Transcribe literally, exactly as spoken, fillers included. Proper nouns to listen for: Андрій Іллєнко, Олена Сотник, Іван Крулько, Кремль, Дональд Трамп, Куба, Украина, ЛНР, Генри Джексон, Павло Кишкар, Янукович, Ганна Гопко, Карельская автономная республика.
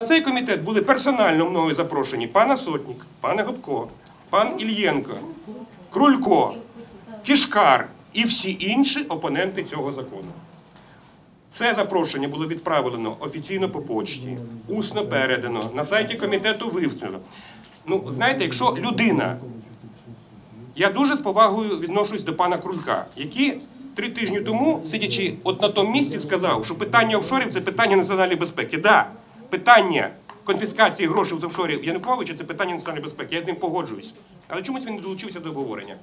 На цей комітет були персонально мною запрошені пана Сотник, пана Гопко, пан Іллєнко, Крулько, Кишкар і всі інші опоненти цього закону. Це запрошення було відправлено офіційно по почті, усно передано, на сайті комітету вивчено. Ну, знаєте, якщо людина, я дуже з повагою відношусь до пана Крулька, який три тижні тому, сидячи от на тому місці, сказав, що питання офшорів – це питання національної безпеки. Так, да, питання конфіскації грошей з офшорів Януковича – це питання національної безпеки, я з ним погоджуюсь. Але чомусь він не долучився до обговорення.